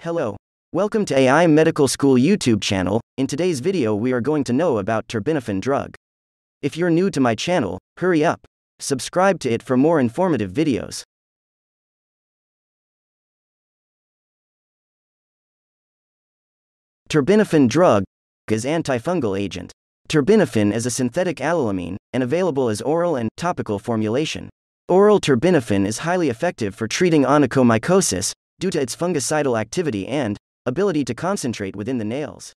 Hello. Welcome to AI Medical School YouTube channel. In today's video we are going to know about terbinafine drug. If you're new to my channel, hurry up. Subscribe to it for more informative videos. Terbinafine drug is antifungal agent. Terbinafine is a synthetic allylamine and available as oral and topical formulation. Oral terbinafine is highly effective for treating onychomycosis, due to its fungicidal activity and ability to concentrate within the nails.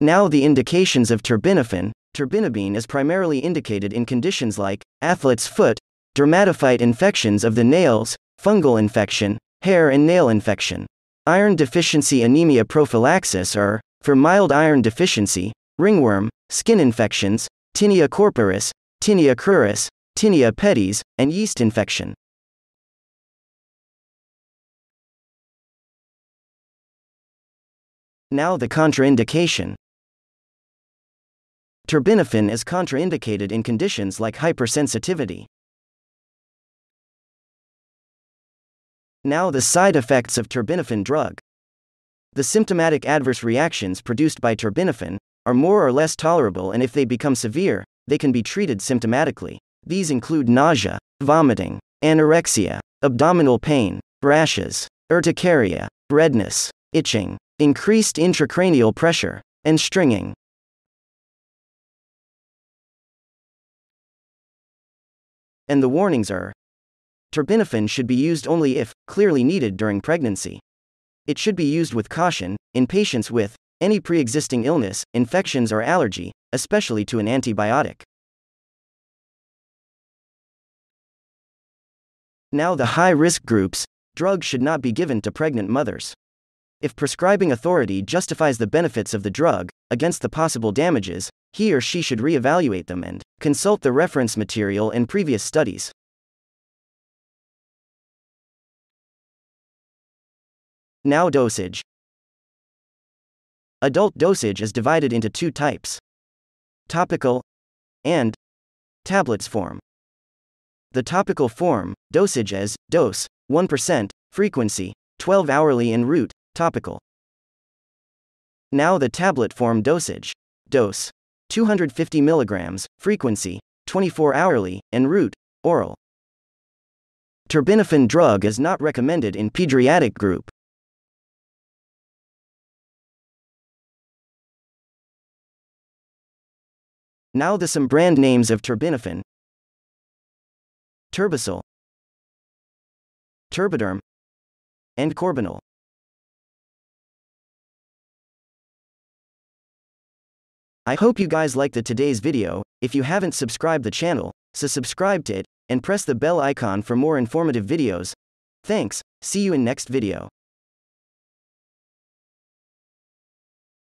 Now the indications of terbinafine. Terbinafine is primarily indicated in conditions like athlete's foot, dermatophyte infections of the nails, fungal infection, hair and nail infection. Iron deficiency anemia prophylaxis or, for mild iron deficiency, ringworm, skin infections, tinea corporis, tinea cruris, tinea pedis, and yeast infection. Now the contraindication. Terbinafine is contraindicated in conditions like hypersensitivity. Now the side effects of terbinafine drug. The symptomatic adverse reactions produced by terbinafine are more or less tolerable, and if they become severe, they can be treated symptomatically. These include nausea, vomiting, anorexia, abdominal pain, rashes, urticaria, redness, itching, increased intracranial pressure, and stringing. And the warnings are: terbinafine should be used only if clearly needed during pregnancy. It should be used with caution in patients with any pre-existing illness, infections or allergy, especially to an antibiotic. Now the high-risk groups. Drug should not be given to pregnant mothers. If prescribing authority justifies the benefits of the drug against the possible damages, he or she should reevaluate them and consult the reference material and previous studies. Now dosage. Adult dosage is divided into two types: topical and tablets form. The topical form, dosage as dose, 1%, frequency, 12 hourly en route, topical. Now the tablet form dosage. Dose, 250 mg, frequency, 24 hourly, en route, oral. Terbinafine drug is not recommended in pediatric group. Now the some brand names of terbinafine. Terbisol, Terbiderm, and Corbinal. I hope you guys liked today's video. If you haven't subscribed the channel, so subscribe to it, and press the bell icon for more informative videos. Thanks, see you in next video.